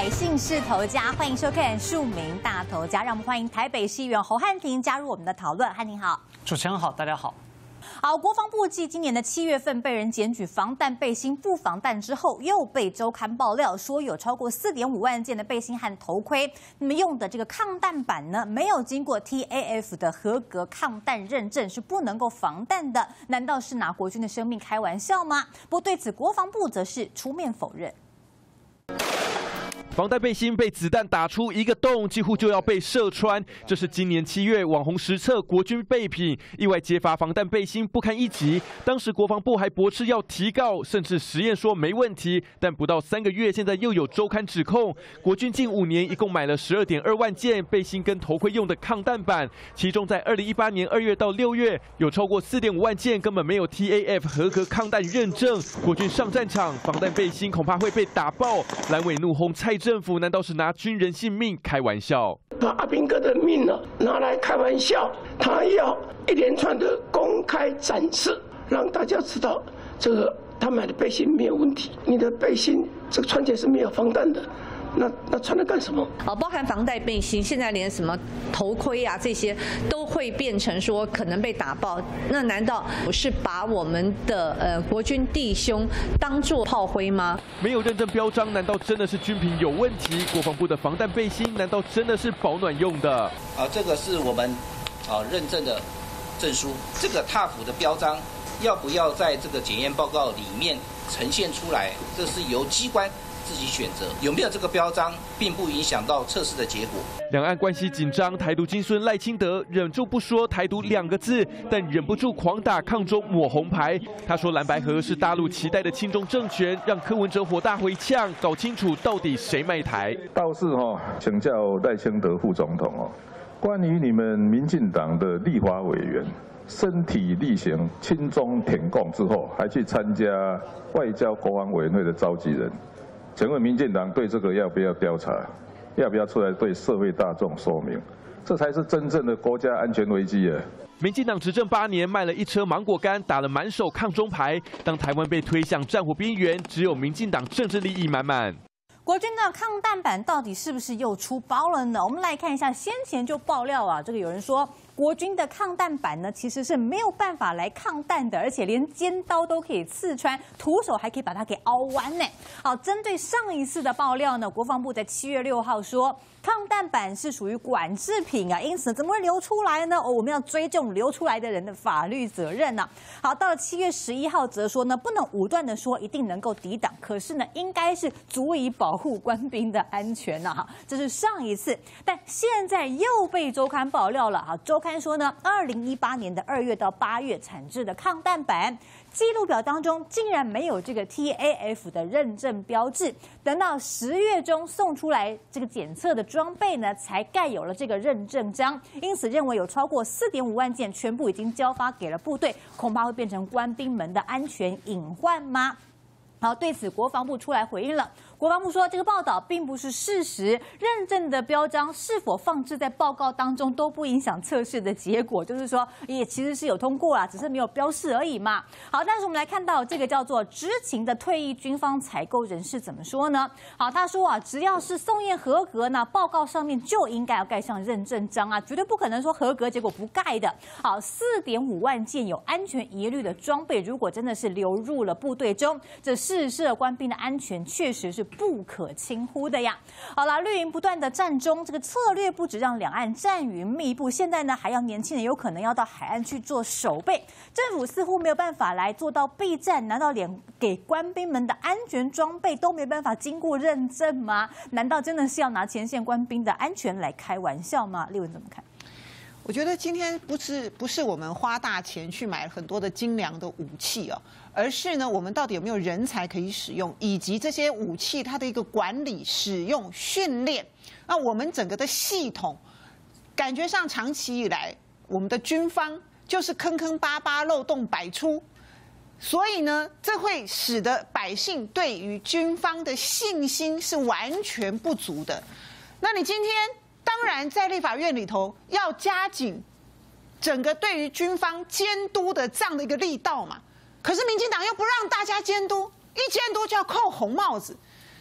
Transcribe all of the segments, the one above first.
百姓是头家，欢迎收看《庶民大头家》，让我们欢迎台北市议员侯汉廷加入我们的讨论。汉廷好，主持人好，大家好。 好，国防部继今年的7月份被人检举防弹背心不防弹之后，又被周刊爆料说有超过4.5万件的背心和头盔，那么用的这个抗弹板呢，没有经过 TAF 的合格抗弹认证，是不能够防弹的。难道是拿国军的生命开玩笑吗？不过对此，国防部则是出面否认。 防弹背心被子弹打出一个洞，几乎就要被射穿。这是今年7月网红实测国军备品意外揭发防弹背心不堪一击，当时国防部还驳斥要提告，甚至实验说没问题。但不到3个月，现在又有周刊指控国军近5年一共买了12.2万件背心跟头盔用的抗弹板，其中在2018年2月到6月有超过4.5万件根本没有 TAF 合格抗弹认证。国军上战场，防弹背心恐怕会被打爆。蓝委怒轰蔡政府。 政府难道是拿军人性命开玩笑？把阿兵哥的命呢、拿来开玩笑？他要一连串的公开展示，让大家知道这个他买的背心没有问题，你的背心这个穿起来是没有防弹的。 那穿了干什么？哦，包含防弹背心，现在连什么头盔啊这些都会变成说可能被打爆。那难道不是把我们的国军弟兄当作炮灰吗？没有认证标章，难道真的是军品有问题？国防部的防弹背心，难道真的是保暖用的？啊，这个是我们认证的证书，这个TAF的标章要不要在这个检验报告里面呈现出来？这是由机关。 自己选择有没有这个标章，并不影响到测试的结果。两岸关系紧张，台独金孙赖清德忍住不说“台独”2个字，但忍不住狂打抗中抹红牌。他说蓝白合是大陆期待的亲中政权，让柯文哲火大回呛，搞清楚到底谁卖台。倒是请教赖清德副总统关于你们民进党的立法委员。 身体力行亲中舔共之后，还去参加外交国防委员会的召集人，请问民进党对这个要不要调查？要不要出来对社会大众说明？这才是真正的国家安全危机啊！ 民进党执政8年，卖了一车芒果干，打了满手抗中牌。当台湾被推向战火边缘，只有民进党政治利益满满。 国军的抗弹板到底是不是又出包了呢？我们来看一下，先前就爆料啊，这个有人说国军的抗弹板呢其实是没有办法来抗弹的，而且连尖刀都可以刺穿，徒手还可以把它给凹弯呢。好，针对上一次的爆料呢，国防部在7月6号说抗弹板是属于管制品啊，因此怎么会流出来呢？哦，我们要追究流出来的人的法律责任呢、好，到了7月11号则说呢，不能武断的说一定能够抵挡，可是呢，应该是足以保。 护官兵的安全呐，哈，这是上一次，但现在又被周刊爆料了哈。周刊说呢，2018年2月到8月产制的抗弹板记录表当中，竟然没有这个 TAF 的认证标志。等到10月中送出来这个检测的装备呢，才盖有了这个认证章。因此认为有超过4.5万件全部已经交发给了部队，恐怕会变成官兵们的安全隐患吗？ 好，对此国防部出来回应了。国防部说，这个报道并不是事实，认证的标章是否放置在报告当中都不影响测试的结果，就是说也其实是有通过啦，只是没有标示而已嘛。好，但是我们来看到这个叫做执勤的退役军方采购人士怎么说呢？好，他说啊，只要是送验合格呢，报告上面就应该要盖上认证章啊，绝对不可能说合格结果不盖的。好，4.5万件有安全疑虑的装备，如果真的是流入了部队中，这是。 试射官兵的安全确实是不可轻忽的呀。好了，绿营不断的战中，这个策略不止让两岸战云密布，现在呢还要年轻人有可能要到海岸去做守备，政府似乎没有办法来做到备战，难道连给官兵们的安全装备都没办法经过认证吗？难道真的是要拿前线官兵的安全来开玩笑吗？立文怎么看？ 我觉得今天不是我们花大钱去买很多的精良的武器哦，而是呢，我们到底有没有人才可以使用，以及这些武器它的一个管理、使用、训练。那我们整个的系统，感觉上长期以来，我们的军方就是坑坑巴巴、漏洞百出，所以呢，这会使得百姓对于军方的信心是完全不足的。那你今天？ 当然，在立法院里头要加紧整个对于军方监督的这样的一个力道嘛。可是民进党又不让大家监督，一监督就要扣红帽子，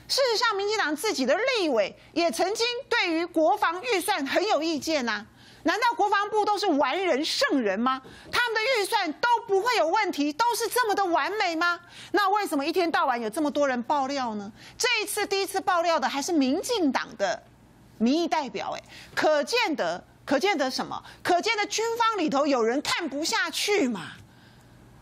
事实上，民进党自己的立委也曾经对于国防预算很有意见呐、啊。难道国防部都是完人圣人吗？他们的预算都不会有问题，都是这么的完美吗？那为什么一天到晚有这么多人爆料呢？这一次第一次爆料的还是民进党的民意代表，哎，可见得什么？可见得军方里头有人看不下去嘛。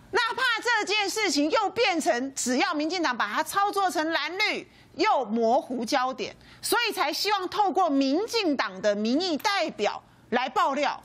那怕这件事情又变成，只要民进党把它操作成蓝绿，又模糊焦点，所以才希望透过民进党的民意代表来爆料。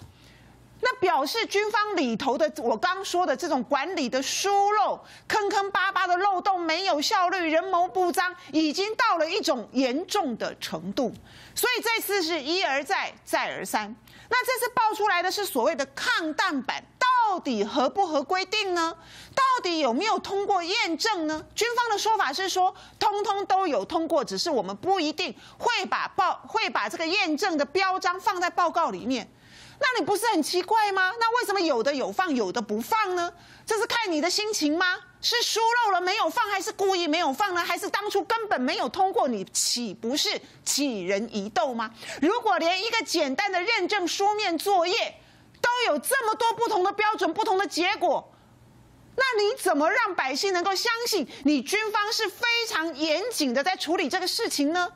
那表示军方里头的我刚说的这种管理的疏漏、坑坑巴巴的漏洞、没有效率、人谋不臧，已经到了一种严重的程度。所以这次是一而再，再而三。那这次爆出来的是所谓的抗弹板。 到底合不合规定呢？到底有没有通过验证呢？军方的说法是说，通通都有通过，只是我们不一定会把这个验证的标章放在报告里面。那你不是很奇怪吗？那为什么有的有放，有的不放呢？这是看你的心情吗？是疏漏了没有放，还是故意没有放呢？还是当初根本没有通过？你岂不是杞人疑窦吗？如果连一个简单的认证书面作业， 都有这么多不同的标准、不同的结果，那你怎么让百姓能够相信你军方是非常严谨的在处理这个事情呢？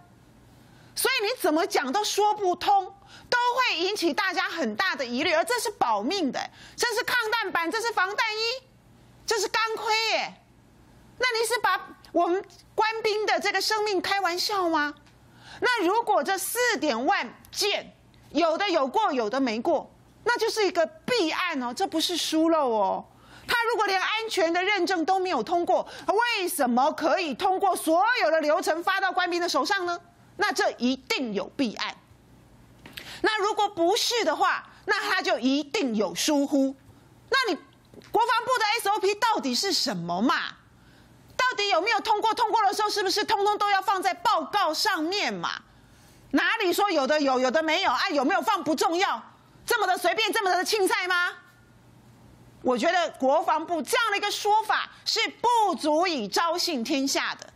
所以你怎么讲都说不通，都会引起大家很大的疑虑。而这是保命的，这是抗弹板，这是防弹衣，这是钢盔耶。那你是把我们官兵的这个生命开玩笑吗？那如果这4.万件，有的有过，有的没过。 那就是一个弊案哦，这不是疏漏哦。他如果连安全的认证都没有通过，为什么可以通过所有的流程发到官兵的手上呢？那这一定有弊案。那如果不是的话，那他就一定有疏忽。那你国防部的 SOP 到底是什么嘛？到底有没有通过？通过的时候是不是通通都要放在报告上面嘛？哪里说有的有，有的没有啊？有没有放不重要。 这么的随便，这么的轻菜吗？我觉得国防部这样的一个说法是不足以昭信天下的。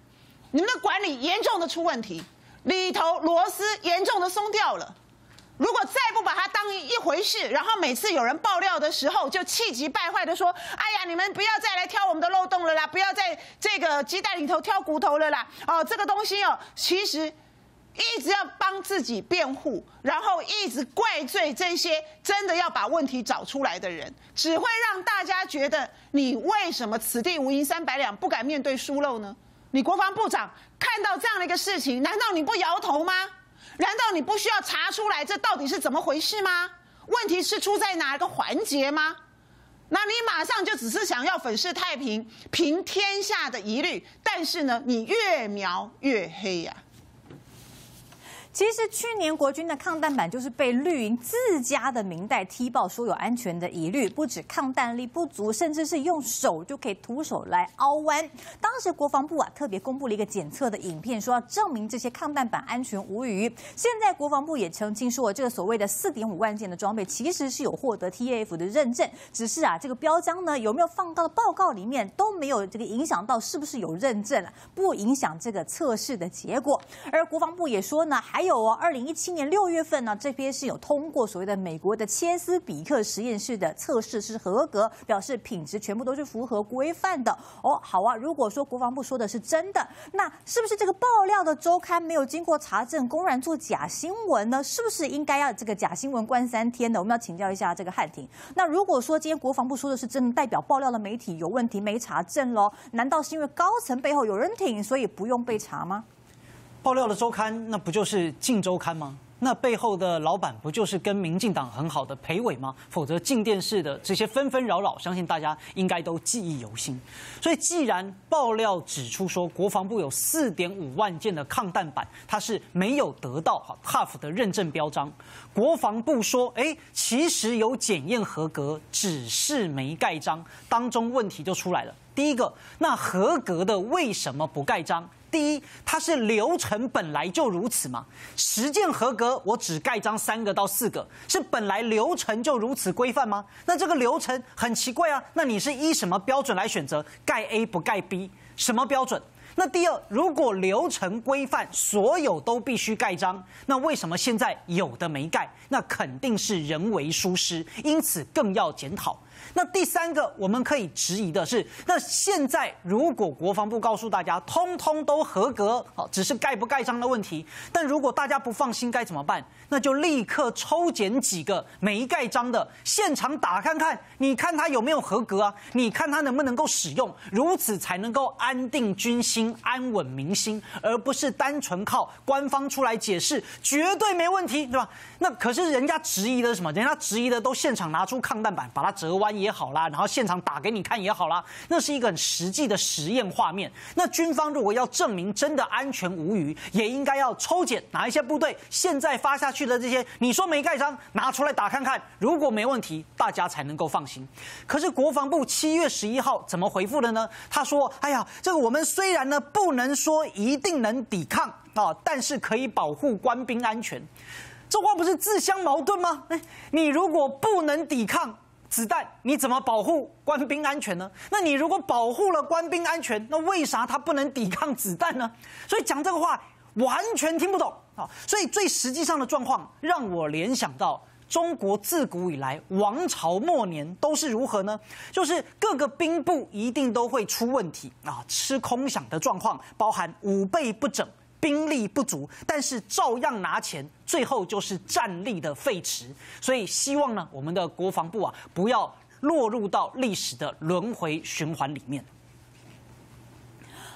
你们的管理严重的出问题，里头螺丝严重的松掉了。如果再不把它当一回事，然后每次有人爆料的时候就气急败坏的说：“哎呀，你们不要再来挑我们的漏洞了啦，不要在这个鸡蛋里头挑骨头了啦。”哦，这个东西哦，其实。 一直要帮自己辩护，然后一直怪罪这些真的要把问题找出来的人，只会让大家觉得你为什么此地无银三百两，不敢面对疏漏呢？你国防部长看到这样的一个事情，难道你不摇头吗？难道你不需要查出来这到底是怎么回事吗？问题是出在哪一个环节吗？那你马上就只是想要粉饰太平，平天下的疑虑，但是呢，你越描越黑呀、啊。 其实去年国军的抗弹板就是被绿营自家的民代踢爆，说有安全的疑虑，不止抗弹力不足，甚至是用手就可以徒手来凹弯。当时国防部啊特别公布了一个检测的影片，说要证明这些抗弹板安全无虞。现在国防部也澄清说，这个所谓的4.5万件的装备其实是有获得 TAF 的认证，只是啊这个标章呢有没有放到报告里面都没有这个影响到是不是有认证啊，不影响这个测试的结果。而国防部也说呢，还有。 有哦，2017年6月份呢，这边是有通过所谓的美国的切斯比克实验室的测试是合格，表示品质全部都是符合规范的。哦，好啊，如果说国防部说的是真的，那是不是这个爆料的周刊没有经过查证，公然做假新闻呢？是不是应该要这个假新闻关3天呢？我们要请教一下这个汉庭。那如果说今天国防部说的是真的，代表爆料的媒体有问题没查证咯？难道是因为高层背后有人挺，所以不用被查吗？ 爆料的周刊，那不就是《镜周刊》吗？那背后的老板不就是跟民进党很好的陪委吗？否则镜电视的这些纷纷扰扰，相信大家应该都记忆犹新。所以，既然爆料指出说国防部有4.5万件的抗弹板，它是没有得到TAF 的认证标章，国防部说，哎，其实有检验合格，只是没盖章，当中问题就出来了。第一个，那合格的为什么不盖章？ 第一，它是流程本来就如此嘛，10件合格，我只盖章3个到4个，是本来流程就如此规范吗？那这个流程很奇怪啊，那你是依什么标准来选择盖 A 不盖 B？ 什么标准？那第二，如果流程规范所有都必须盖章，那为什么现在有的没盖？那肯定是人为疏失，因此更要检讨。那第三个，我们可以质疑的是，那现在如果国防部告诉大家，通通都合格，好，只是盖不盖章的问题，但如果大家不放心该怎么办？那就立刻抽检几个没盖章的，现场打看看，你看他有没有合格啊？你看他能不能够使用？如此才能够安定军心、安稳民心，而不是单纯靠官方出来解释，绝对没问题，对吧？那可是人家质疑的是什么？人家质疑的都现场拿出抗弹板把它折弯也好啦，然后现场打给你看也好啦，那是一个很实际的实验画面。那军方如果要证明真的安全无虞，也应该要抽检哪一些部队现在发下去的这些，你说没盖章，拿出来打看看，如果没问题，大家才能够放心。可是国防部7月11号怎么回复的呢？他说：“哎呀，这个我们虽然呢不能说一定能抵抗啊，但是可以保护官兵安全。”这话不是自相矛盾吗？你如果不能抵抗子弹，你怎么保护官兵安全呢？那你如果保护了官兵安全，那为啥他不能抵抗子弹呢？所以讲这个话完全听不懂啊！所以最实际上的状况让我联想到，中国自古以来，王朝末年都是如何呢？就是各个兵部一定都会出问题啊，吃空饷的状况，包含武备不整、兵力不足，但是照样拿钱，最后就是战力的废弛。所以希望呢，我们的国防部啊，不要落入到历史的轮回循环里面。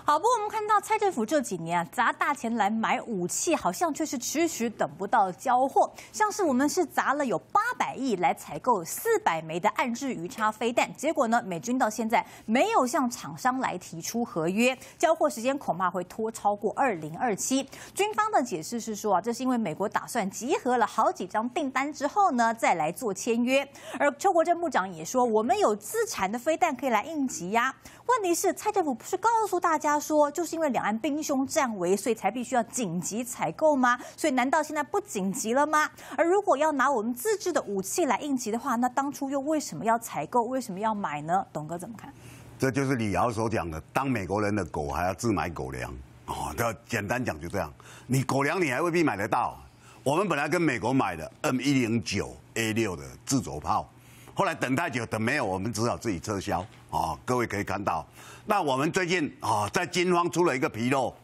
好，不过我们看到蔡政府这几年啊，砸大钱来买武器，好像却是迟迟等不到交货。像是我们是砸了有800亿来采购400枚的岸日鱼叉飞弹，结果呢，美军到现在没有向厂商来提出合约，交货时间恐怕会拖超过2027。军方的解释是说啊，这是因为美国打算集合了好几张订单之后呢，再来做签约。而邱国正部长也说，我们有自产的飞弹可以来应急呀。问题是蔡政府不是告诉大家说，就是因为两岸兵凶战危，所以才必须要紧急采购吗？所以难道现在不紧急了吗？而如果要拿我们自制的武器来应急的话，那当初又为什么要采购，为什么要买呢？董哥怎么看？这就是李敖所讲的，当美国人的狗还要自买狗粮哦。这简单讲就这样，你狗粮你还未必买得到。我们本来跟美国买的 M109A6 的自走炮，后来等太久，等没有，我们只好自己撤销啊。各位可以看到。那我们最近啊，在军方出了一个纰漏，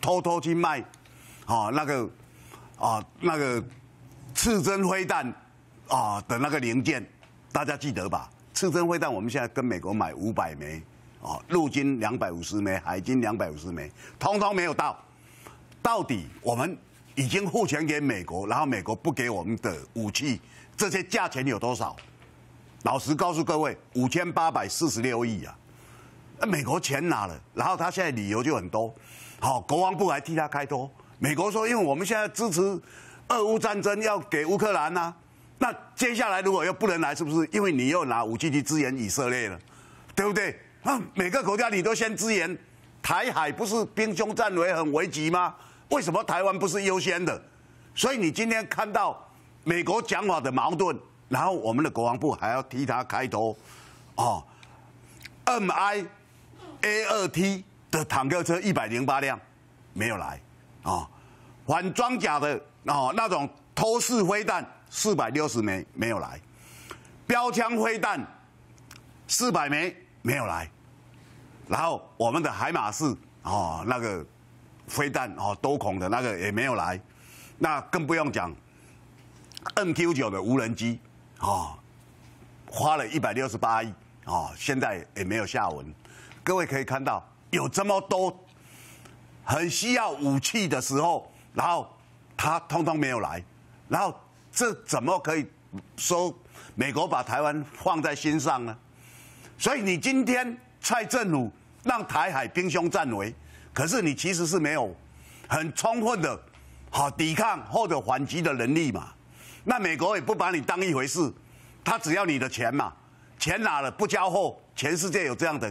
偷偷去卖啊那个刺针飞弹啊的那个零件，大家记得吧？刺针飞弹我们现在跟美国买500枚啊，陆军250枚，海军250枚，通通没有到。到底我们已经付钱给美国，然后美国不给我们的武器，这些价钱有多少？老实告诉各位，5846亿啊！美国钱拿了，然后他现在理由就很多，好，国防部还替他开脱。美国说，因为我们现在支持俄乌战争，要给乌克兰啊，那接下来如果又不能来，是不是因为你又拿武器去支援以色列了，对不对？那每个国家你都先支援，台海不是兵凶战危很危急吗？为什么台湾不是优先的？所以你今天看到美国讲法的矛盾，然后我们的国防部还要替他开脱，哦 M1A2T 的坦克车108辆没有来啊，反装甲的哦那种偷式飞弹460枚没有来，标枪飞弹400枚没有来，然后我们的海马式哦那个飞弹哦多孔的那个也没有来，那更不用讲 MQ9 的无人机哦，花了168亿哦，现在也没有下文。各位可以看到，有这么多很需要武器的时候，然后他通通没有来，然后这怎么可以说美国把台湾放在心上呢？所以你今天蔡政府让台海兵凶战危，可是你其实是没有很充分的好抵抗或者反击的能力嘛。那美国也不把你当一回事，他只要你的钱嘛，钱拿了不交货，全世界有这样的。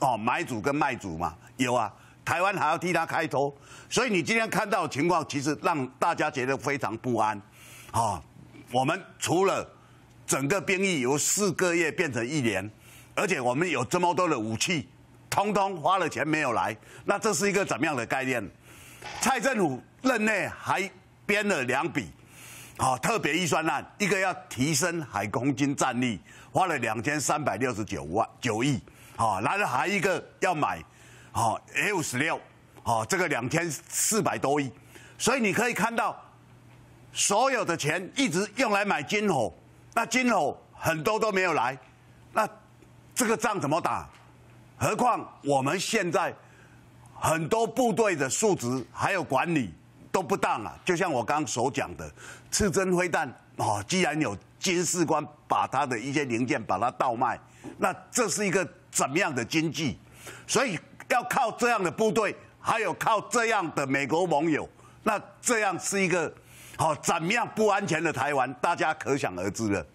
哦，买主跟卖主嘛，有啊，台湾还要替他开脱，所以你今天看到的情况，其实让大家觉得非常不安。啊，我们除了整个兵役由4个月变成1年，而且我们有这么多的武器，通通花了钱没有来。那这是一个怎么样的概念？蔡政府任内还编了2笔，好特别预算案，一个要提升海空军战力，花了2369亿，好，然后还一个要买，好 F-16，好这个2400多亿，所以你可以看到，所有的钱一直用来买军火，那军火很多都没有来，那这个仗怎么打？何况我们现在很多部队的素质还有管理都不当啊，就像我刚刚所讲的，刺针飞弹哦，既然有军事官把他的一些零件把它倒卖，那这是一个怎么样的经济？所以要靠这样的部队，还有靠这样的美国盟友，那这样是一个好怎么样不安全的台湾，大家可想而知了。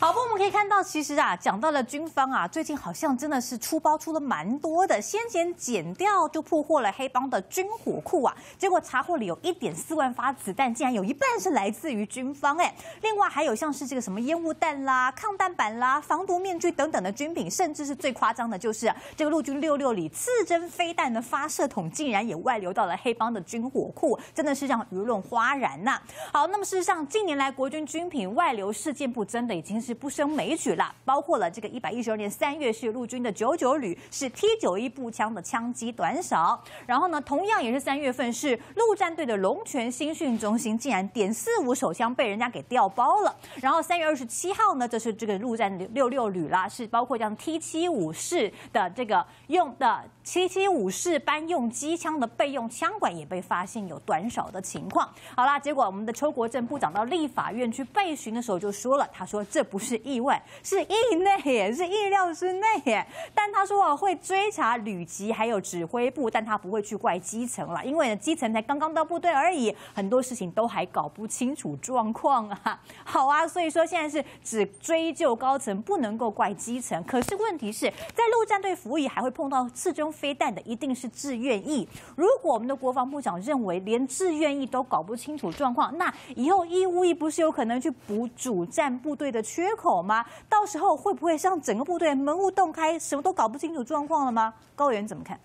好，不过我们可以看到，其实啊，讲到了军方啊，最近好像真的是出包出了蛮多的。先前检调就破获了黑帮的军火库啊，结果查获了有1.4万发子弹，竟然有一半是来自于军方哎。另外还有像是这个什么烟雾弹啦、抗弹板啦、防毒面具等等的军品，甚至是最夸张的就是啊，这个陆军66里刺针飞弹的发射筒竟然也外流到了黑帮的军火库，真的是让舆论哗然呐。好，那么事实上近年来国军军品外流事件部真的已经 是不胜枚举啦，包括了这个119年3月是陆军的99旅是 T91步枪的枪击短少，然后呢，同样也是3月份是陆战队的龙泉新训中心竟然.45手枪被人家给调包了，然后3月27号呢，就是这个陆战66旅啦，是包括像 T75式的这个用的775式班用机枪的备用枪管也被发现有短少的情况。好啦，结果我们的邱国正部长到立法院去备询的时候就说了，他说这 不是意外，是意内耶，是意料之内耶。但他说啊，会追查旅级还有指挥部，但他不会去怪基层了，因为呢，基层才刚刚到部队而已，很多事情都还搞不清楚状况啊。好啊，所以说现在是只追究高层，不能够怪基层。可是问题是在陆战队服役还会碰到刺针飞弹的，一定是志愿役。如果我们的国防部长认为连志愿役都搞不清楚状况，那以后义务役不是有可能去补主战部队的缺 口吗？到时候会不会让整个部队门户洞开，什么都搞不清楚状况了吗？高原怎么看？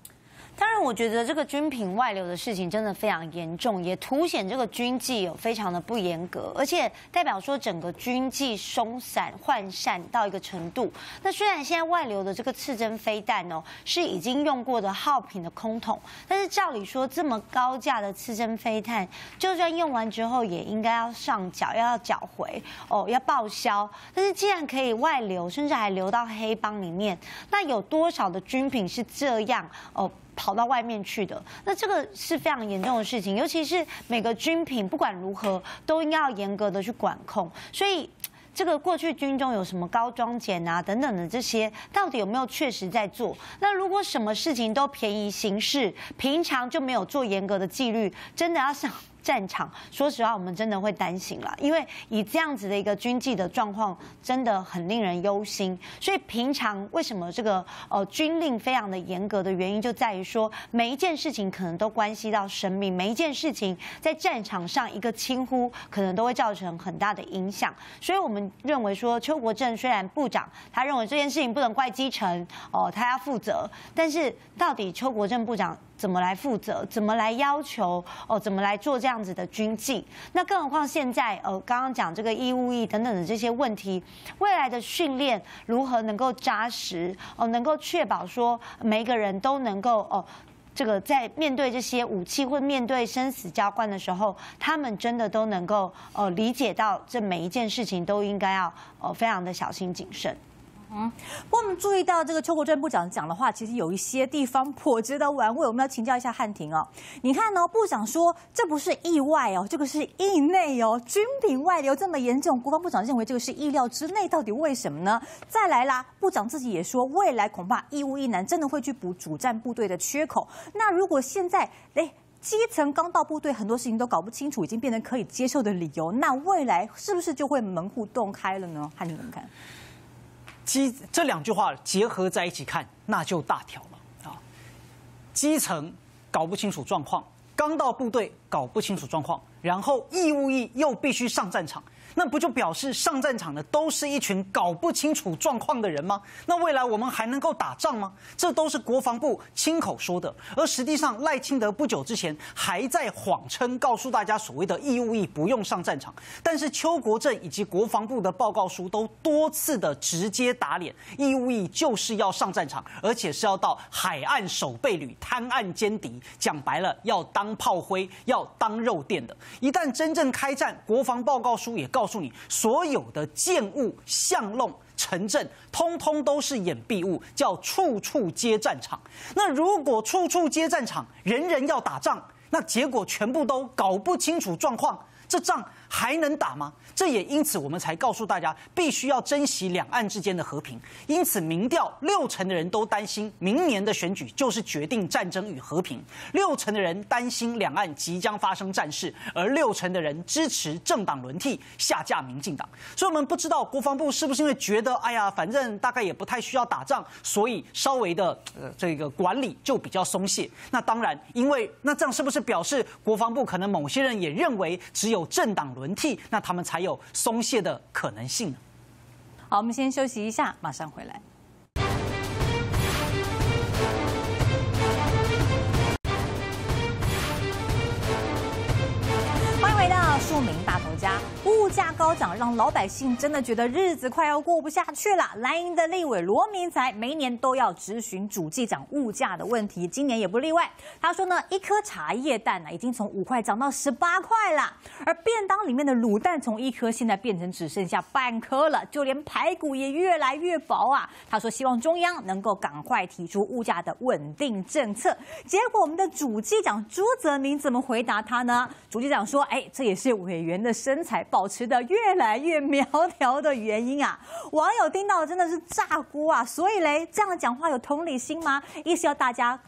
当然，我觉得这个军品外流的事情真的非常严重，也凸显这个军纪有非常的不严格，而且代表说整个军纪松散涣散到一个程度。那虽然现在外流的这个刺针飞弹哦，是已经用过的耗品的空桶，但是照理说这么高价的刺针飞弹，就算用完之后也应该要上缴，要缴回哦，要报销。但是既然可以外流，甚至还流到黑帮里面，那有多少的军品是这样哦 跑到外面去的，那这个是非常严重的事情，尤其是每个军品不管如何都应该要严格的去管控，所以 这个过去军中有什么高装检啊等等的这些，到底有没有确实在做？那如果什么事情都便宜行事，平常就没有做严格的纪律，真的要上战场，说实话，我们真的会担心啦。因为以这样子的一个军纪的状况，真的很令人忧心。所以平常为什么这个军令非常的严格的原因，就在于说每一件事情可能都关系到生命，每一件事情在战场上一个轻忽，可能都会造成很大的影响。所以我们 认为说邱国正虽然部长，他认为这件事情不能怪基层哦，他要负责。但是到底邱国正部长怎么来负责，怎么来要求哦，怎么来做这样子的军纪？那更何况现在刚刚讲这个义务役等等的这些问题，未来的训练如何能够扎实哦，能够确保说每一个人都能够哦， 这个在面对这些武器或面对生死交关的时候，他们真的都能够理解到，这每一件事情都应该要非常的小心谨慎。 嗯，不过我们注意到这个邱国正部长讲的话，其实有一些地方颇值得玩味。我们要请教一下汉庭哦。你看哦，部长说这不是意外哦，这个是意内哦，军品外流这么严重，国防部长认为这个是意料之内，到底为什么呢？再来啦，部长自己也说，未来恐怕义务役男真的会去补主战部队的缺口。那如果现在基层刚到部队，很多事情都搞不清楚，已经变成可以接受的理由，那未来是不是就会门户洞开了呢？汉庭怎么看？ 这2句话结合在一起看，那就大条了啊！基层搞不清楚状况，刚到部队搞不清楚状况，然后义务役又必须上战场，那不就表示上战场的都是一群搞不清楚状况的人吗？那未来我们还能够打仗吗？这都是国防部亲口说的，而实际上赖清德不久之前还在谎称告诉大家所谓的义务役不用上战场，但是邱国正以及国防部的报告书都多次的直接打脸，义务役就是要上战场，而且是要到海岸守备旅滩岸歼敌，讲白了要当炮灰，要当肉垫的。一旦真正开战，国防报告书也告诉你，所有的建物、巷弄、城镇，通通都是掩蔽物，叫处处皆战场。那如果处处皆战场，人人要打仗，那结果全部都搞不清楚状况，这仗还能打吗？这也因此我们才告诉大家，必须要珍惜两岸之间的和平。因此，民调60%的人都担心明年的选举就是决定战争与和平，60%的人担心两岸即将发生战事，而60%的人支持政党轮替下架民进党。所以，我们不知道国防部是不是因为觉得，哎呀，反正大概也不太需要打仗，所以稍微的这个管理就比较松懈。那当然，因为那这样是不是表示国防部可能某些人也认为只有政党轮替，那他们才有松懈的可能性呢？好，我们先休息一下，马上回来。欢迎回到庶民大头家。物价高涨让老百姓真的觉得日子快要过不下去了。蓝营的立委罗明才每年都要质询主计长物价的问题，今年也不例外。他说呢，一颗茶叶蛋已经从5块涨到18块了，而便当里面的卤蛋从1颗现在变成只剩下半颗了，就连排骨也越来越薄啊。他说希望中央能够赶快提出物价的稳定政策。结果我们的主计长朱泽民怎么回答他呢？主计长说，这也是委员的身材保持的越来越苗条的原因啊！网友听到真的是炸锅啊！所以嘞，这样的讲话有同理心吗？意思要大家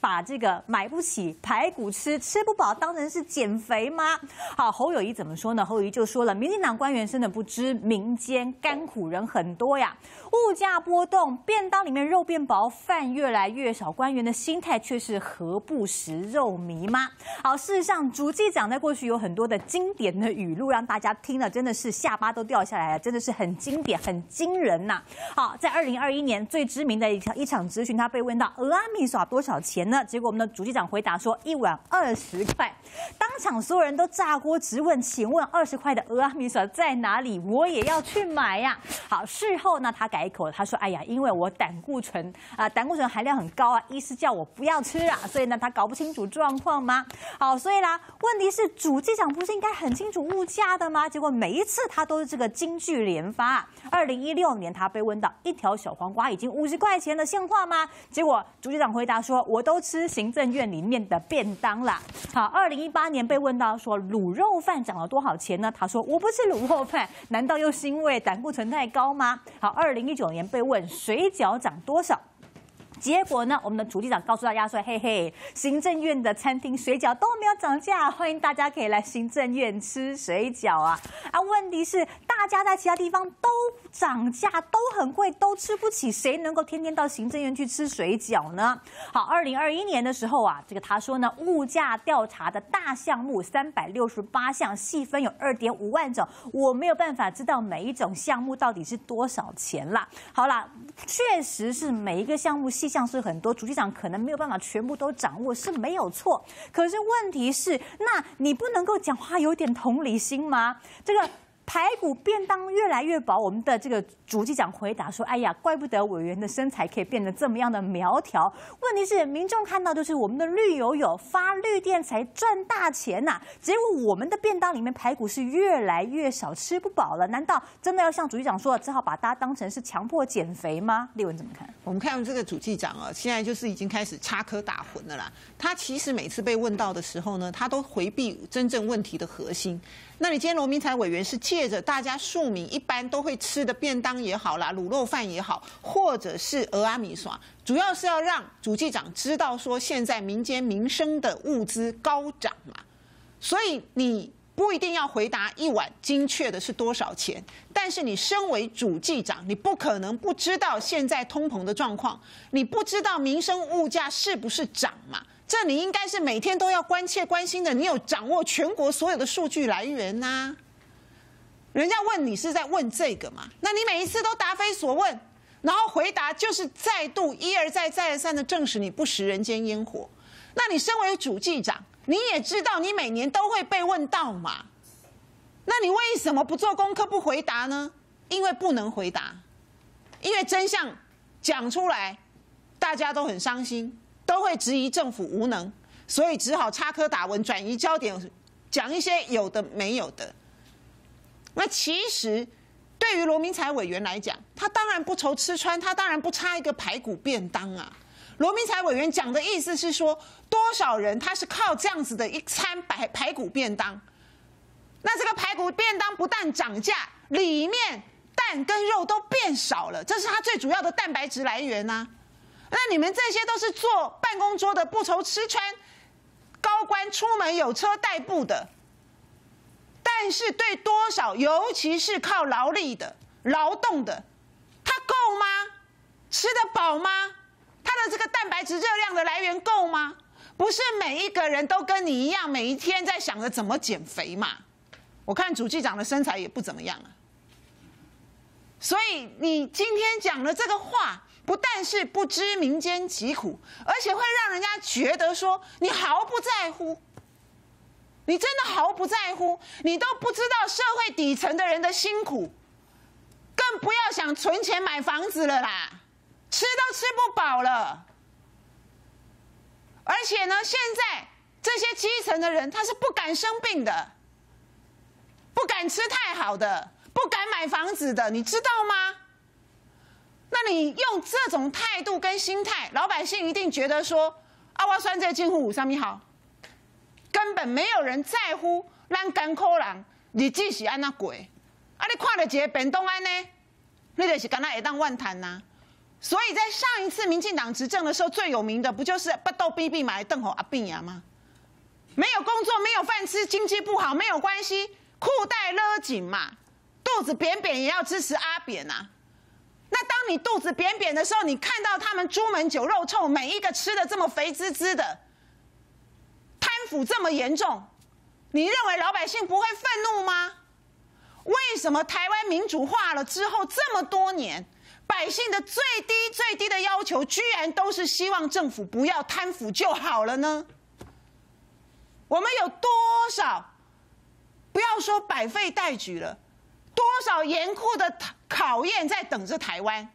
把买不起排骨吃不饱当成是减肥吗？好，侯友宜怎么说呢？侯友宜就说了，民进党官员真的不知民间甘苦人很多呀，物价波动，便当里面肉变薄，饭越来越少，官员的心态却是何不食肉糜吗？好，事实上，主计长在过去有很多的经典的语录，让大家听了真的是下巴都掉下来了，真的是很经典、很惊人呐、好，在2021年最知名的一场质询，他被问到蚵仔米线多少钱？那结果我们的主计长回答说1碗20块，当场所有人都炸锅直问，请问20块的蚵仔米线在哪里？我也要去买呀！好，事后呢他改口，他说因为我胆固醇含量很高啊，医师叫我不要吃啊，所以呢他搞不清楚状况吗？好，所以啦，问题是主计长不是应该很清楚物价的吗？结果每一次他都是这个金句连发啊。2016年他被问到一条小黄瓜已经50块钱的现话吗？结果主计长回答说，我都吃行政院里面的便当啦。好，2018年被问到说卤肉饭涨了多少钱呢？他说我不吃卤肉饭，难道又是因为胆固醇太高吗？好，2019年被问水饺涨多少？结果呢，我们的主计长告诉大家说，嘿嘿，行政院的餐厅水饺都没有涨价，欢迎大家可以来行政院吃水饺啊！啊，问题是大家在其他地方都涨价，都很贵，都吃不起，谁能够天天到行政院去吃水饺呢？好，2021年的时候啊，这个他说呢，物价调查的大项目368项，细分有2.5万种，我没有办法知道每一种项目到底是多少钱啦。好啦，确实是每一个项目像是很多主计长可能没有办法全部都掌握是没有错，可是问题是，那你不能够讲话有点同理心吗？这个排骨便当越来越薄，我们的这个主计长回答说：“哎呀，怪不得委员的身材可以变得这么样的苗条。问题是民众看到就是我们的绿油油发绿电才赚大钱呐、结果我们的便当里面排骨是越来越少，吃不饱了。难道真的要像主计长说的，只好把大家当成是强迫减肥吗？”立文怎么看？我们看这个主计长啊，现在就是已经开始插科打诨了啦。他其实每次被问到的时候呢，他都回避真正问题的核心。那你今天罗明才委员是借着大家庶民一般都会吃的便当也好啦，卤肉饭也好，或者是蚵仔米线，主要是要让主计长知道说现在民间民生的物资高涨嘛，所以你不一定要回答1碗精确的是多少钱，但是你身为主计长，你不可能不知道现在通膨的状况，你不知道民生物价是不是涨嘛。这你应该是每天都要关切关心的，你有掌握全国所有的数据来源呐、人家问你是在问这个嘛？那你每一次都答非所问，然后回答就是再度一而再、再而三的证实你不食人间烟火。那你身为主计长，你也知道你每年都会被问到嘛？那你为什么不做功课、不回答呢？因为不能回答，因为真相讲出来，大家都很伤心，都会质疑政府无能，所以只好插科打诨，转移焦点，讲一些有的没有的。 那其实，对于罗明才委员来讲，他当然不愁吃穿，他当然不差一个排骨便当啊。罗明才委员讲的意思是说，多少人他是靠这样子的一餐排骨便当。那这个排骨便当不但涨价，里面蛋跟肉都变少了，这是他最主要的蛋白质来源啊。那你们这些都是坐办公桌的，不愁吃穿，高官出门有车代步的。 但是对多少，尤其是靠劳力的、劳动的，它够吗？吃得饱吗？它的这个蛋白质热量的来源够吗？不是每一个人都跟你一样，每一天在想着怎么减肥嘛。我看主计长的身材也不怎么样啊。所以你今天讲了这个话，不但是不知民间疾苦，而且会让人家觉得说你毫不在乎。 你真的毫不在乎，你都不知道社会底层的人的辛苦，更不要想存钱买房子了啦，吃都吃不饱了。而且呢，现在这些基层的人他是不敢生病的，不敢吃太好的，不敢买房子的，你知道吗？那你用这种态度跟心态，老百姓一定觉得说，啊，我选这政府有啥咪好？ 根本没有人在乎咱艰苦人日子是安那过，啊！你看到一个便当安呢，你就是敢那会当怨叹呐。所以在上一次民进党执政的时候，最有名的不就是巴肚逼逼买邓侯阿扁呀吗？没有工作，没有饭吃，经济不好没有关系，裤带勒紧嘛，肚子扁扁也要支持阿扁呐、啊。那当你肚子扁扁的时候，你看到他们猪门酒肉臭，每一个吃的这么肥滋滋的。 贪腐这么严重，你认为老百姓不会愤怒吗？为什么台湾民主化了之后这么多年，百姓的最低的要求，居然都是希望政府不要贪腐就好了呢？我们有多少，不要说百废待举了，多少严酷的考验在等着台湾？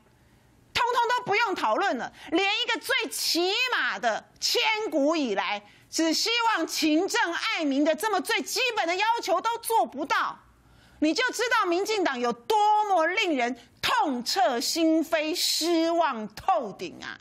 通通都不用讨论了，连一个最起码的千古以来只希望勤政爱民的这么最基本的要求都做不到，你就知道民进党有多么令人痛彻心扉、失望透顶啊！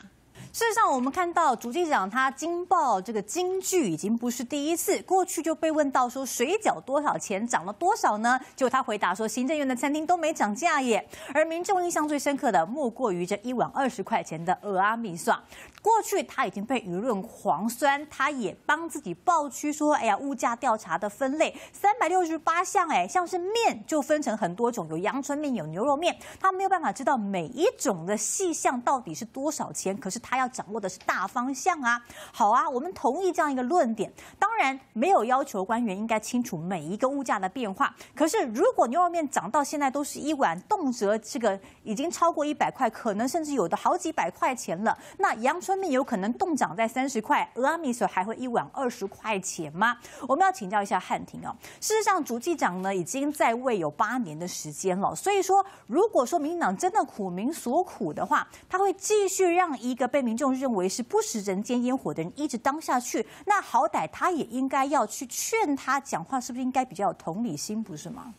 事实上，我们看到主计长他惊爆这个金句已经不是第一次，过去就被问到说水饺多少钱，涨了多少呢？结果他回答说，行政院的餐厅都没涨价耶。而民众印象最深刻的，莫过于这1碗20块钱的蚵仔米线。过去他已经被舆论狂酸，他也帮自己爆区说，哎呀，物价调查的分类368项，哎，像是面就分成很多种，有阳春面，有牛肉面，他没有办法知道每一种的细项到底是多少钱，可是他要 要掌握的是大方向啊！好啊，我们同意这样一个论点。当然，没有要求官员应该清楚每一个物价的变化。可是，如果牛肉面涨到现在都是1碗动辄这个已经超过100块，可能甚至有的好几百块钱了，那阳春面有可能动涨在30块，蚵仔米线还会1碗20块钱吗？我们要请教一下汉庭哦。事实上，主计长呢已经在位有8年的时间了，所以说，如果说民进党真的苦民所苦的话，他会继续让一个被民众认为是不食人间烟火的人一直当下去，那好歹他也应该要去劝他讲话，是不是应该比较有同理心，不是吗？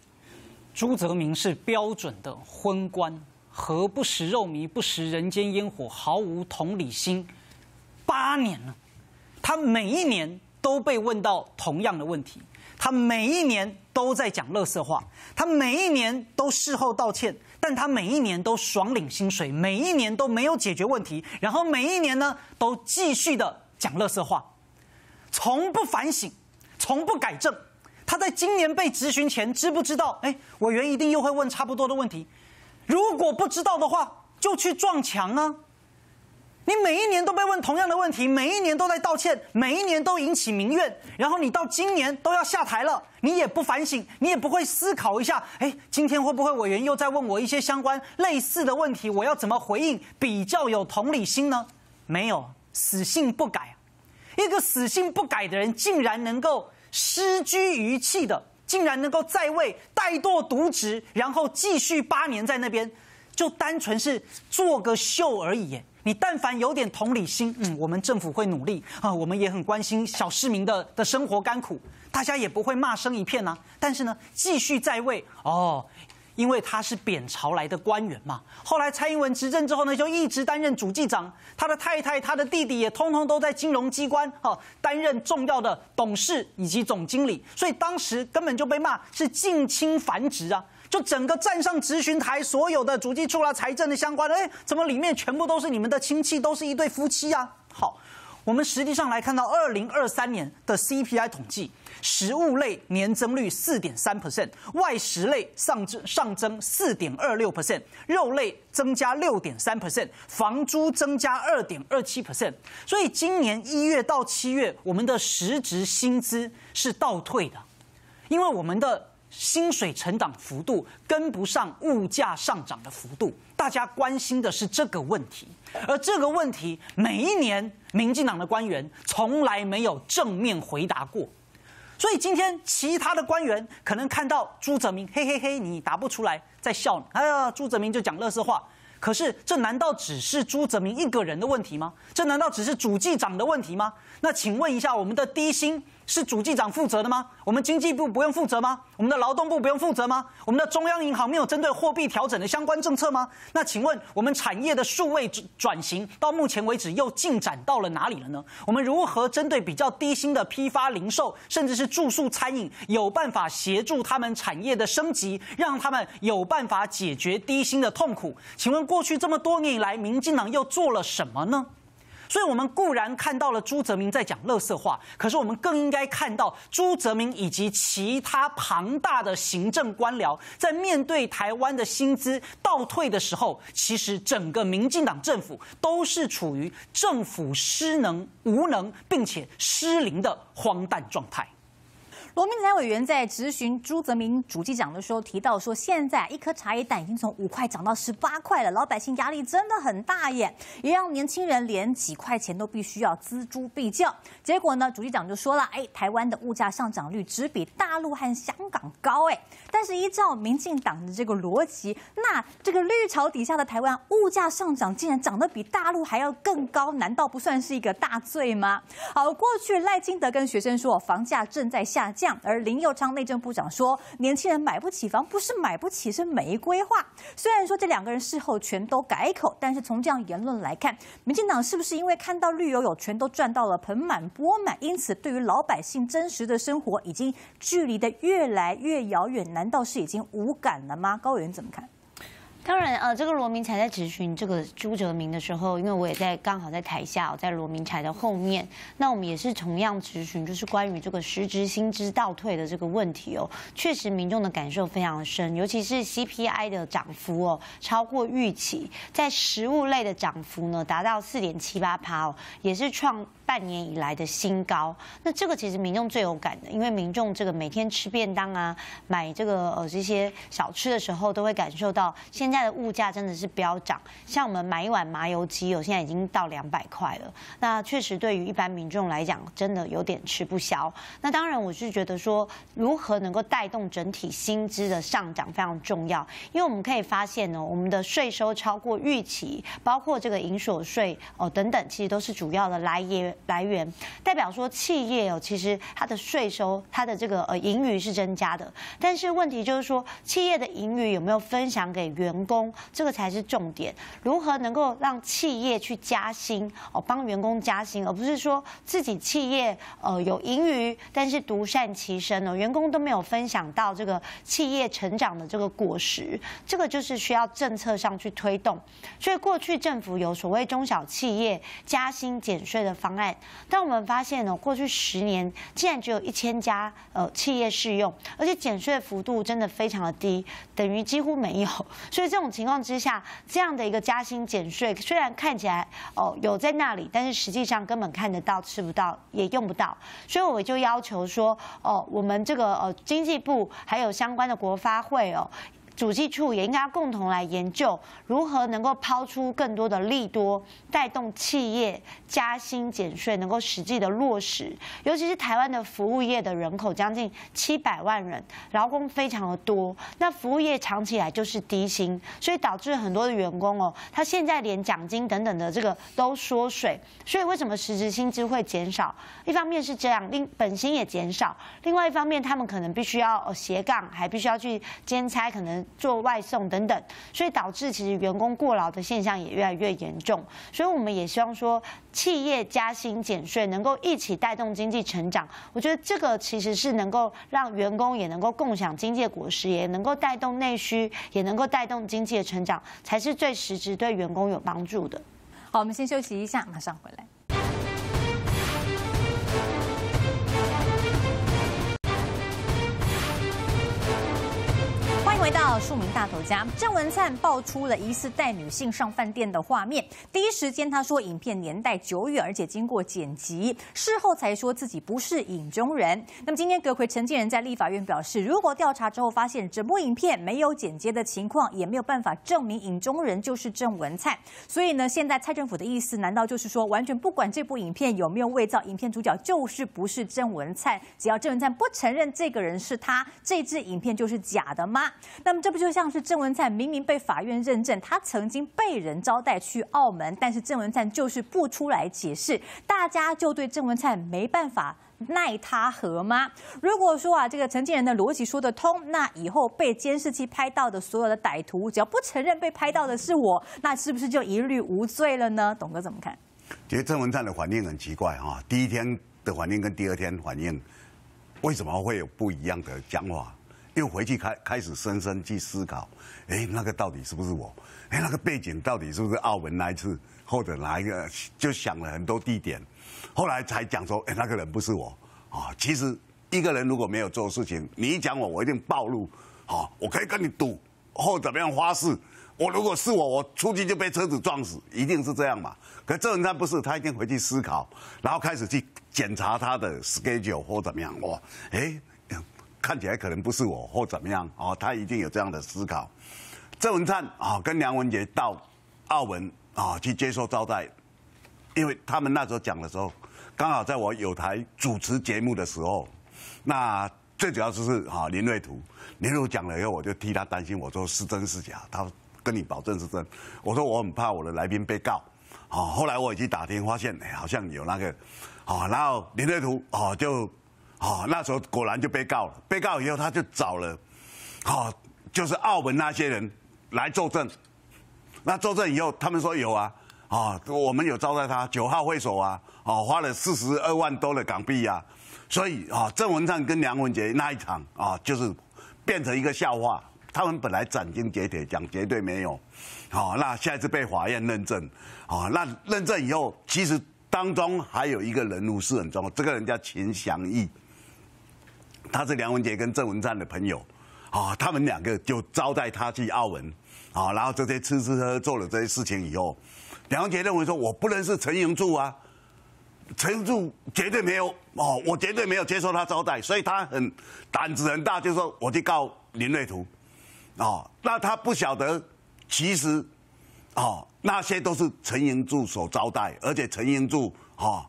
朱泽民是标准的昏官，何不食肉糜，不食人间烟火，毫无同理心。8年了，他每一年都被问到同样的问题，他每一年都在讲垃圾话，他每一年都事后道歉。 但他每一年都爽领薪水，每一年都没有解决问题，然后每一年呢都继续的讲垃圾话，从不反省，从不改正。他在今年被质询前知不知道？哎，委员一定又会问差不多的问题。如果不知道的话，就去撞墙啊！你每一年都被问同样的问题，每一年都在道歉，每一年都引起民怨，然后你到今年都要下台了，你也不反省，你也不会思考一下，今天会不会委员又在问我一些相关类似的问题，我要怎么回应比较有同理心呢？没有，死性不改。一个死性不改的人，竟然能够失居于气的，竟然能够在位怠惰渎职，然后继续8年在那边，就单纯是做个秀而已。你但凡有点同理心，我们政府会努力啊，我们也很关心小市民的生活甘苦，大家也不会骂声一片啊。但是呢，继续在位哦。因为他是扁朝来的官员嘛，后来蔡英文执政之后呢，就一直担任主计长，他的太太、他的弟弟也通通都在金融机关担任重要的董事以及总经理，所以当时根本就被骂是近亲繁殖啊，就整个站上质询台，所有的主计处啦、财政的相关的，怎么里面全部都是你们的亲戚，都是一对夫妻啊？好，我们实际上来看到2023年的 CPI 统计。食物类年增率 4.3%， 外食类上增 4.26%， 肉类增加 6.3%， 房租增加 2.27%。所以今年1月到7月，我们的实质薪资是倒退的，因为我们的薪水成长幅度跟不上物价上涨的幅度。大家关心的是这个问题，而这个问题每一年民进党的官员从来没有正面回答过。所以今天其他的官员可能看到朱泽明，嘿嘿嘿，你答不出来，在笑你。哎呀，朱泽明就讲垃圾话。可是这难道只是朱泽明一个人的问题吗？这难道只是主计长的问题吗？那请问一下，我们的低薪是主计长负责的吗？我们经济部不用负责吗？我们的劳动部不用负责吗？我们的中央银行没有针对货币调整的相关政策吗？那请问我们产业的数位转型到目前为止又进展到了哪里了呢？我们如何针对比较低薪的批发零售，甚至是住宿餐饮，有办法协助他们产业的升级，让他们有办法解决低薪的痛苦？请问过去这么多年以来，民进党又做了什么呢？所以我们固然看到了朱泽明在讲垃圾话，可是我们更应该看到朱泽明以及其他庞大的行政官僚在面对台湾的薪资倒退的时候，其实整个民进党政府都是处于政府失能、无能并且失灵的荒诞状态。罗明才委员在质询朱泽明主计长的时候提到说，现在一颗茶叶蛋已经从5块涨到18块了，老百姓压力真的很大耶，也让年轻人连几块钱都必须要锱铢必较。结果呢，主计长就说了，台湾的物价上涨率只比大陆和香港高但是依照民进党的这个逻辑，那这个绿潮底下的台湾物价上涨竟然涨得比大陆还要更高，难道不算是一个大罪吗？好，过去赖清德跟学生说房价正在下降。而林右昌内政部长说，年轻人买不起房不是买不起，是没规划。虽然说这两个人事后全都改口，但是从这样言论来看，民进党是不是因为看到绿油油全都赚到了盆满钵满，因此对于老百姓真实的生活已经距离的越来越遥远？难道是已经无感了吗？高委员怎么看？当然，这个罗明才在质询这个朱泽明的时候，因为我也刚好在台下，我在罗明才的后面，那我们也是同样质询，就是关于这个实质薪资倒退的这个问题哦。确实，民众的感受非常深，尤其是 CPI 的涨幅哦超过预期，在食物类的涨幅呢达到 4.78% 哦，也是创半年以来的新高。那这个其实民众最有感的，因为民众这个每天吃便当啊，买这个这些小吃的时候，都会感受到现在的物价真的是飙涨，像我们买一碗麻油鸡，现在已经到200块了。那确实对于一般民众来讲，真的有点吃不消。那当然，我是觉得说，如何能够带动整体薪资的上涨非常重要，因为我们可以发现呢，我们的税收超过预期，包括这个营所税等等，其实都是主要的来源，代表说企业其实它的税收、它的这个盈余是增加的。但是问题就是说，企业的盈余有没有分享给员工，这个才是重点。如何能够让企业去加薪帮员工加薪，而不是说自己企业有盈余，但是独善其身员工都没有分享到这个企业成长的这个果实，这个就是需要政策上去推动。所以过去政府有所谓中小企业加薪减税的方案，但我们发现过去10年竟然只有1000家企业适用，而且减税幅度真的非常的低，等于几乎没有。所以这种情况之下，这样的一个加薪减税，虽然看起来哦有在那里，但是实际上根本看得到、吃不到、也用不到。所以我就要求说，哦，我们这个经济部还有相关的国发会哦。 主计处也应该共同来研究如何能够抛出更多的利多，带动企业加薪减税能够实际的落实。尤其是台湾的服务业的人口将近700万人，劳工非常的多，那服务业长期以来就是低薪，所以导致很多的员工哦，他现在连奖金等等的这个都缩水。所以为什么实质薪资会减少？一方面是这样，本薪也减少；另外一方面，他们可能必须要斜杠，还必须要去兼差，可能。 做外送等等，所以导致其实员工过劳的现象也越来越严重。所以我们也希望说，企业加薪减税能够一起带动经济成长。我觉得这个其实是能够让员工也能够共享经济的果实，也能够带动内需，也能够带动经济的成长，才是最实质对员工有帮助的。好，我们先休息一下，马上回来。 回到庶民大头家，郑文灿爆出了疑似带女性上饭店的画面。第一时间他说影片年代久远，而且经过剪辑，事后才说自己不是影中人。那么今天阁揆陈建仁在立法院表示，如果调查之后发现整部影片没有剪接的情况，也没有办法证明影中人就是郑文灿。所以呢，现在蔡政府的意思难道就是说完全不管这部影片有没有伪造，影片主角就是不是郑文灿？只要郑文灿不承认这个人是他，这支影片就是假的吗？ 那么这不就像是郑文灿明明被法院认证，他曾经被人招待去澳门，但是郑文灿就是不出来解释，大家就对郑文灿没办法。 奈他何吗？如果说啊，这个陈建仁的逻辑说得通，那以后被监视器拍到的所有的歹徒，只要不承认被拍到的是我，那是不是就一律无罪了呢？董哥怎么看？其实郑文灿的反应很奇怪啊，第一天的反应跟第二天反应为什么会有不一样的讲法？ 又回去开始深去思考，哎，那个到底是不是我？哎，那个背景到底是不是澳门那一次，或者哪一个？就想了很多地点，后来才讲说，哎，那个人不是我啊。其实一个人如果没有做事情，你一讲我，我一定暴露。好，我可以跟你赌，或怎么样发誓，我如果是我，我出去就被车子撞死，一定是这样嘛。可这人他不是，他一定回去思考，然后开始去检查他的 schedule 或怎么样。哇，哎。 看起来可能不是我或怎么样哦，他一定有这样的思考。郑文灿啊、哦，跟梁文杰到澳门啊、哦、去接受招待，因为他们那时候讲的时候，刚好在我有台主持节目的时候，那最主要就是啊、哦、林瑞图，林瑞图讲了以后，我就替他担心，我说是真是假，他跟你保证是真，我说我很怕我的来宾被告，哦，后来我也去打听，发现哎好像有那个，哦，然后林瑞图哦就。 哦，那时候果然就被告了。被告以后，他就找了，哦，就是澳门那些人来作证。那作证以后，他们说有啊，哦，我们有招待他9号会所啊，哦，花了42万多的港币啊。所以啊、哦，郑文灿跟梁文杰那一场啊、哦，就是变成一个笑话。他们本来斩钉截铁讲绝对没有，哦，那下一次被法院认证，哦，那认证以后，其实当中还有一个人物是很重要，这个人叫秦祥义。 他是梁文杰跟郑文灿的朋友，啊，他们两个就招待他去澳门，啊，然后这些吃吃喝喝做了这些事情以后，梁文杰认为说，我不认识陈盈柱啊，陈盈柱绝对没有，哦，我绝对没有接受他招待，所以他很胆子很大，就说我去告林瑞图，哦，那他不晓得，其实，哦，那些都是陈盈柱所招待，而且陈盈柱，哦，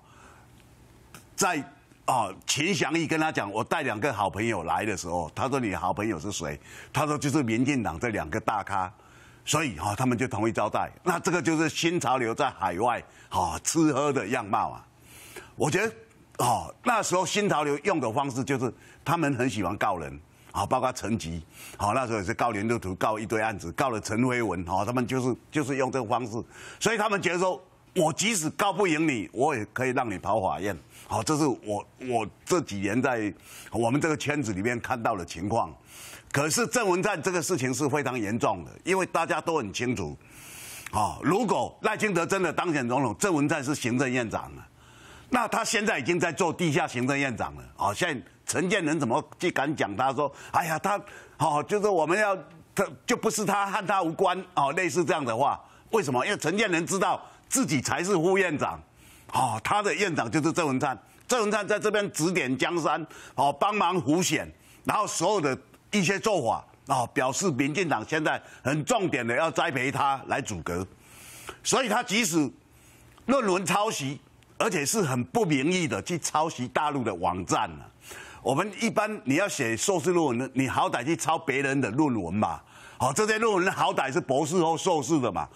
在。 哦，秦祥义跟他讲，我带2个好朋友来的时候，他说你好朋友是谁？他说就是民进党这2个大咖，所以哈、哦、他们就同意招待。那这个就是新潮流在海外哈、哦、吃喝的样貌啊。我觉得哦那时候新潮流用的方式就是他们很喜欢告人啊、哦，包括陈吉，好、哦、那时候也是告林路图，告一堆案子，告了陈辉文，好、哦、他们就是用这个方式，所以他们觉得说。 我即使告不赢你，我也可以让你跑法院。好，这是我这几年在我们这个圈子里面看到的情况。可是郑文灿这个事情是非常严重的，因为大家都很清楚，啊，如果赖清德真的当选总统，郑文灿是行政院长了，那他现在已经在做地下行政院长了。啊，现在陈建仁怎么去敢讲他说，哎呀，他好就是我们要他就不是他和他无关哦，类似这样的话，为什么？因为陈建仁知道自己才是副院长，哦，他的院长就是郑文灿，郑文灿在这边指点江山，哦，帮忙辅选，然后所有的一些做法，哦，表示民进党现在很重点的要栽培他来组阁，所以他即使论文抄袭，而且是很不名义的去抄袭大陆的网站了。 我们一般你要写硕士论文，你好歹去抄别人的论文嘛。好，这些论文好歹是博士或硕士的嘛。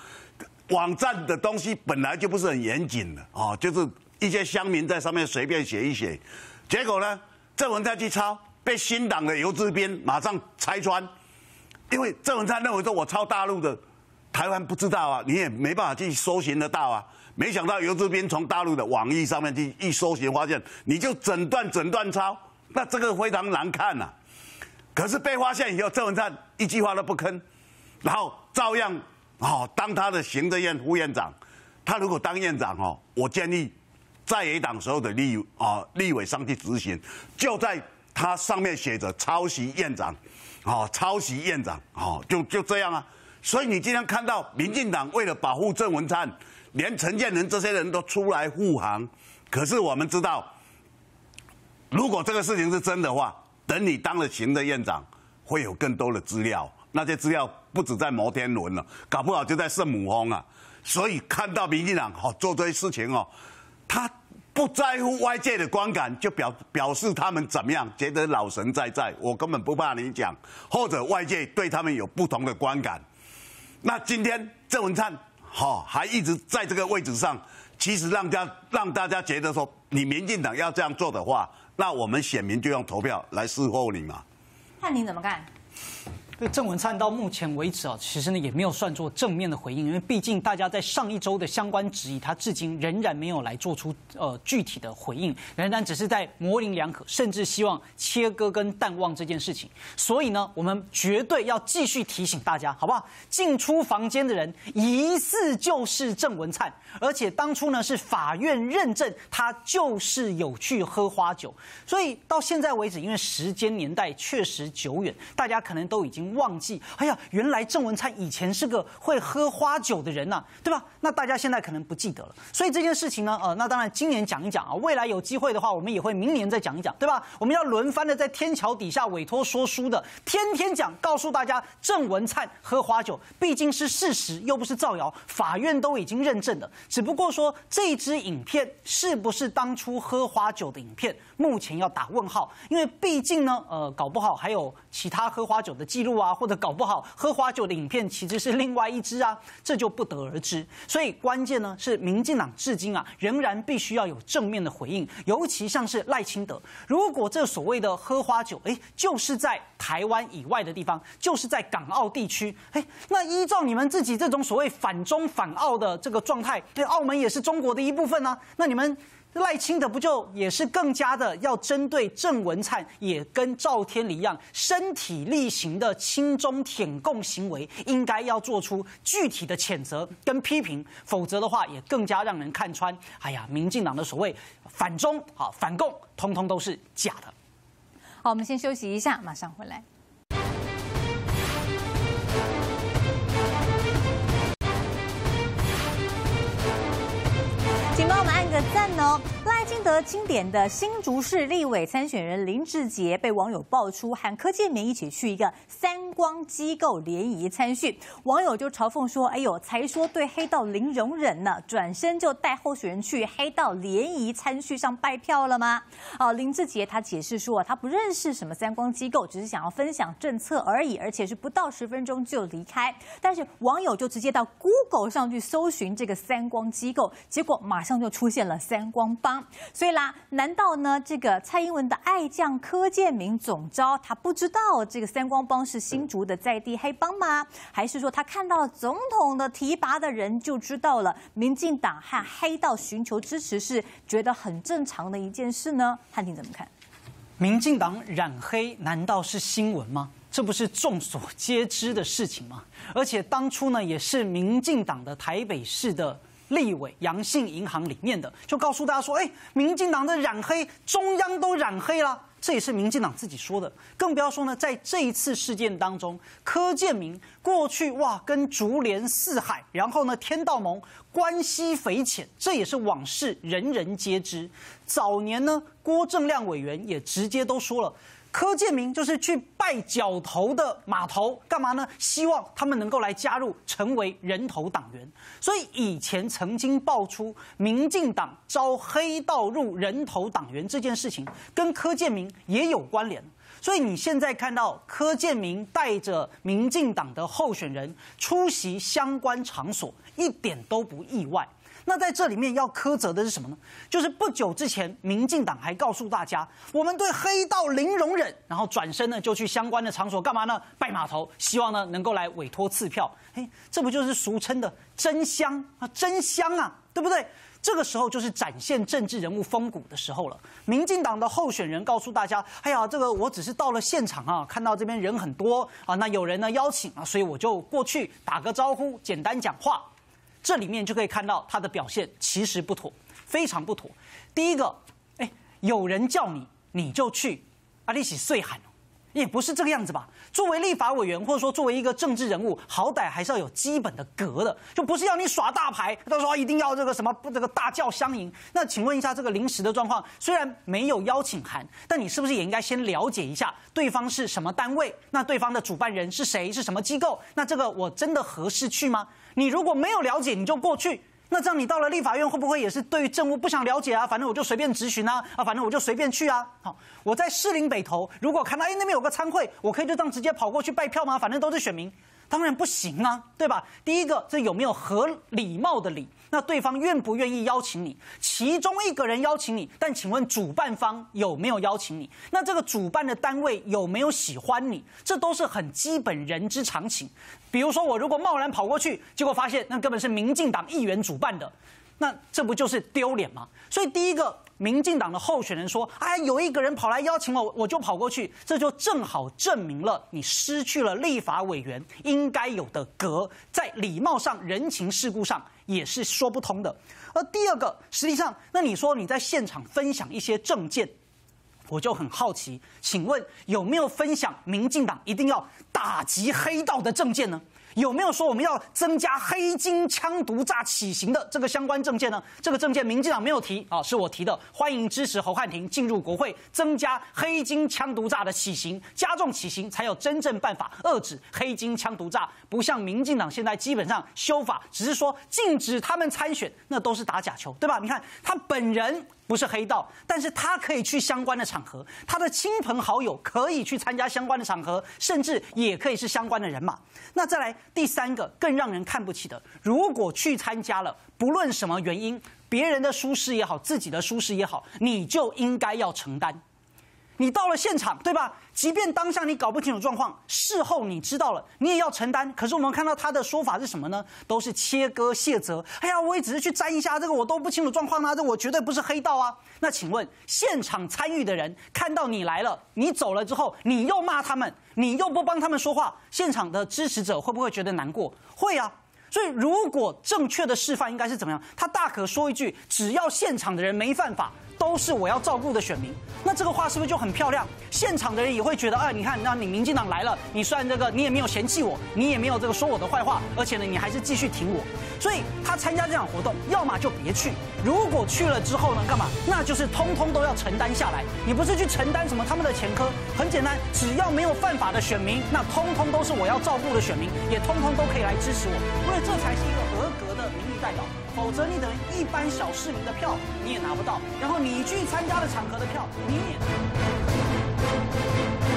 网站的东西本来就不是很严谨的啊，就是一些乡民在上面随便写一写，结果呢，郑文灿去抄，被新党的游志斌马上拆穿，因为郑文灿认为说我抄大陆的，台湾不知道啊，你也没办法去搜寻得到啊。 没想到游志斌从大陆的网易上面去一搜寻，发现你就整段抄，那这个非常难看啊。可是被发现以后，郑文灿一句话都不吭，然后照样哦当他的行政院副院长。他如果当院长哦，我建议在野党所有的立委上去执行，就在他上面写着抄袭院长，哦抄袭院长，哦就这样啊。所以你今天看到民进党为了保护郑文灿。 连陈建仁这些人都出来护航，可是我们知道，如果这个事情是真的话，等你当了行政院长，会有更多的资料，那些资料不止在摩天轮了，搞不好就在圣母峰啊。所以看到民进党好做这些事情哦，他不在乎外界的观感，就表示他们怎么样，觉得老神在在，我根本不怕你讲，或者外界对他们有不同的观感。那今天郑文灿。 好，还一直在这个位置上，其实让大家觉得说，你民进党要这样做的话，那我们选民就用投票来伺候你嘛。那你怎么看？对郑文灿到目前为止啊，其实呢也没有算作正面的回应，因为毕竟大家在上一周的相关质疑，他至今仍然没有来做出具体的回应，仍然只是在模棱两可，甚至希望切割跟淡忘这件事情。所以呢，我们绝对要继续提醒大家，好不好？进出房间的人疑似就是郑文灿，而且当初呢是法院认证他就是有去喝花酒，所以到现在为止，因为时间年代确实久远，大家可能都已经。 忘记，哎呀，原来郑文灿以前是个会喝花酒的人呐、啊，对吧？那大家现在可能不记得了，所以这件事情呢，那当然今年讲一讲啊，未来有机会的话，我们也会明年再讲一讲，对吧？我们要轮番的在天桥底下委托说书的，天天讲，告诉大家郑文灿喝花酒，毕竟是事实，又不是造谣，法院都已经认证了。只不过说这支影片是不是当初喝花酒的影片，目前要打问号，因为毕竟呢，搞不好还有其他喝花酒的记录。 啊，或者搞不好喝花酒的影片其实是另外一支啊，这就不得而知。所以关键呢是民进党至今啊，仍然必须要有正面的回应，尤其像是赖清德，如果这所谓的喝花酒，哎，就是在台湾以外的地方，就是在港澳地区，哎，那依照你们自己这种所谓反中反澳的这个状态，对，澳门也是中国的一部分啊，那你们。 赖清德不就也是更加的要针对郑文灿，也跟赵天麟一样，身体力行的亲中舔共行为，应该要做出具体的谴责跟批评，否则的话也更加让人看穿。哎呀，民进党的所谓反中啊反共，通通都是假的。好，我们先休息一下，马上回来。 请帮我们按个赞哦！赖清德钦点的新竹市立委参选人林志杰被网友爆出和柯建铭一起去一个三光机构联谊参训，网友就嘲讽说：“哎呦，才说对黑道零容忍呢，转身就带候选人去黑道联谊参训上拜票了吗？”哦，林志杰他解释说，他不认识什么三光机构，只是想要分享政策而已，而且是不到10分钟就离开。但是网友就直接到 Google 上去搜寻这个三光机构，结果马上。 上就出现了三光帮，所以啦，难道呢这个蔡英文的爱将柯建铭总召，他不知道这个三光帮是新竹的在地黑帮吗？还是说他看到了总统的提拔的人就知道了民进党和黑道寻求支持是觉得很正常的一件事呢？汉庭怎么看？民进党染黑难道是新闻吗？ 这不是众所皆知的事情吗？而且当初呢，也是民进党的台北市的立委阳信银行里面的，就告诉大家说，哎，民进党的染黑，中央都染黑啦。这也是民进党自己说的，更不要说呢，在这一次事件当中，柯建铭过去哇跟竹联四海，然后呢天道盟关系匪浅，这也是往事人人皆知。早年呢，郭正亮委员也直接都说了。 柯建铭就是去拜角头的码头，干嘛呢？希望他们能够来加入，成为人头党员。所以以前曾经爆出民进党招黑道入人头党员这件事情，跟柯建铭也有关联。 所以你现在看到柯建铭带着民进党的候选人出席相关场所，一点都不意外。那在这里面要苛责的是什么呢？就是不久之前，民进党还告诉大家，我们对黑道零容忍，然后转身呢就去相关的场所干嘛呢？拜码头，希望呢能够来委托刺票。哎，这不就是俗称的真香啊？真香啊，对不对？ 这个时候就是展现政治人物风骨的时候了。民进党的候选人告诉大家：“哎呀，这个我只是到了现场啊，看到这边人很多啊，那有人呢邀请啊，所以我就过去打个招呼，简单讲话。”这里面就可以看到他的表现其实不妥，非常不妥。第一个，哎，有人叫你你就去，啊，你是碎喊。 也不是这个样子吧？作为立法委员，或者说作为一个政治人物，好歹还是要有基本的格的，就不是要你耍大牌，到时候一定要这个什么这个大叫相迎。那请问一下，这个临时的状况，虽然没有邀请函，但你是不是也应该先了解一下对方是什么单位？那对方的主办人是谁？是什么机构？那这个我真的合适去吗？你如果没有了解，你就过去。 那这样你到了立法院会不会也是对于政务不想了解啊？反正我就随便质询啊，啊，反正我就随便去啊。好，我在士林北投，如果看到哎那边有个参会，我可以就这样直接跑过去拜票吗？反正都是选民，当然不行啊，对吧？第一个，这有没有合礼貌的礼？那对方愿不愿意邀请你？其中一个人邀请你，但请问主办方有没有邀请你？那这个主办的单位有没有喜欢你？这都是很基本人之常情。 比如说，我如果贸然跑过去，结果发现那根本是民进党议员主办的，那这不就是丢脸吗？所以第一个，民进党的候选人说：“哎，有一个人跑来邀请我，我就跑过去。”这就正好证明了你失去了立法委员应该有的格，在礼貌上、人情世故上也是说不通的。而第二个，实际上，那你说你在现场分享一些政见。 我就很好奇，请问有没有分享民进党一定要打击黑道的政见呢？有没有说我们要增加黑金、枪毒、诈起刑的这个相关政见呢？这个政见民进党没有提啊，是我提的。欢迎支持侯汉廷进入国会，增加黑金、枪毒、诈的起刑，加重起刑才有真正办法遏止黑金、枪毒、诈。不像民进党现在基本上修法，只是说禁止他们参选，那都是打假球，对吧？你看他本人。 不是黑道，但是他可以去相关的场合，他的亲朋好友可以去参加相关的场合，甚至也可以是相关的人马。那再来第三个更让人看不起的，如果去参加了，不论什么原因，别人的疏失也好，自己的疏失也好，你就应该要承担。你到了现场，对吧？即便当下你搞不清楚状况，事后你知道了，你也要承担。可是我们看到他的说法是什么呢？都是切割卸责。哎呀，我也只是去沾一下，这个我都不清楚状况啊，这我绝对不是黑道啊。那请问现场参与的人看到你来了，你走了之后，你又骂他们，你又不帮他们说话，现场的支持者会不会觉得难过？会啊。 所以，如果正确的示范应该是怎么样？他大可说一句：“只要现场的人没犯法，都是我要照顾的选民。”那这个话是不是就很漂亮？现场的人也会觉得：“哎，你看，那你民进党来了，你虽然这个你也没有嫌弃我，你也没有这个说我的坏话，而且呢，你还是继续挺我。”所以，他参加这场活动，要么就别去。如果去了之后呢，干嘛？那就是通通都要承担下来。你不是去承担什么他们的前科？很简单，只要没有犯法的选民，那通通都是我要照顾的选民，也通通都可以来支持我。 这才是一个合格的民意代表，否则你等一般小市民的票你也拿不到，然后你去参加了场合的票你也。